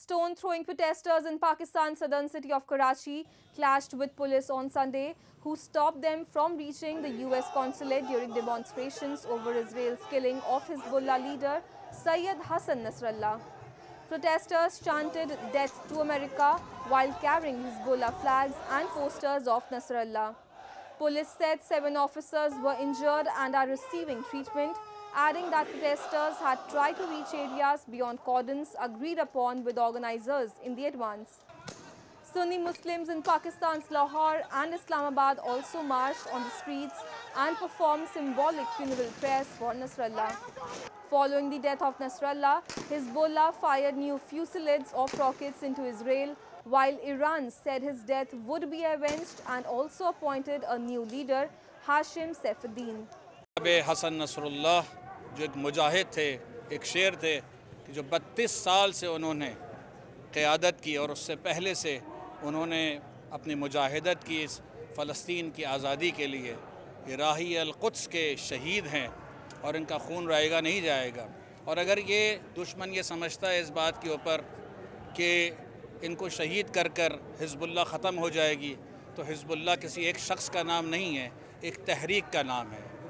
Stone-throwing protesters in Pakistan's southern city of Karachi clashed with police on Sunday, who stopped them from reaching the U.S. consulate during demonstrations over Israel's killing of Hezbollah leader Sayed Hassan Nasrallah. Protesters chanted "Death to America" while carrying Hezbollah flags and posters of Nasrallah. Police said 7 officers were injured and are receiving treatment, adding that protesters had tried to reach areas beyond cordons agreed upon with organizers in the advance. Sunni Muslims in Pakistan's Lahore and Islamabad also marched on the streets and performed symbolic funeral prayers for Nasrallah. Following the death of Nasrallah, Hezbollah fired new fusillades of rockets into Israel, while Iran said his death would be avenged and also appointed a new leader, Hashim Safieddin. Sayed Hassan Nasrallah जो एक मुजाहिद थे, एक शेर थे कि जो 32 साल से उन्होंने क़यादत की और उससे पहले से उन्होंने अपनी मुजाहिदत की इस फ़लस्तीन की आज़ादी के लिए। ये राही अल-क़ुद्स के शहीद हैं और इनका खून रायगा नहीं जाएगा। और अगर ये दुश्मन ये समझता है इस बात के ऊपर कि इनको शहीद कर कर हिज़्बुल्लाह ख़त्म हो जाएगी, तो हिज़्बुल्लाह किसी एक शख्स का नाम नहीं है, एक तहरीक का नाम है।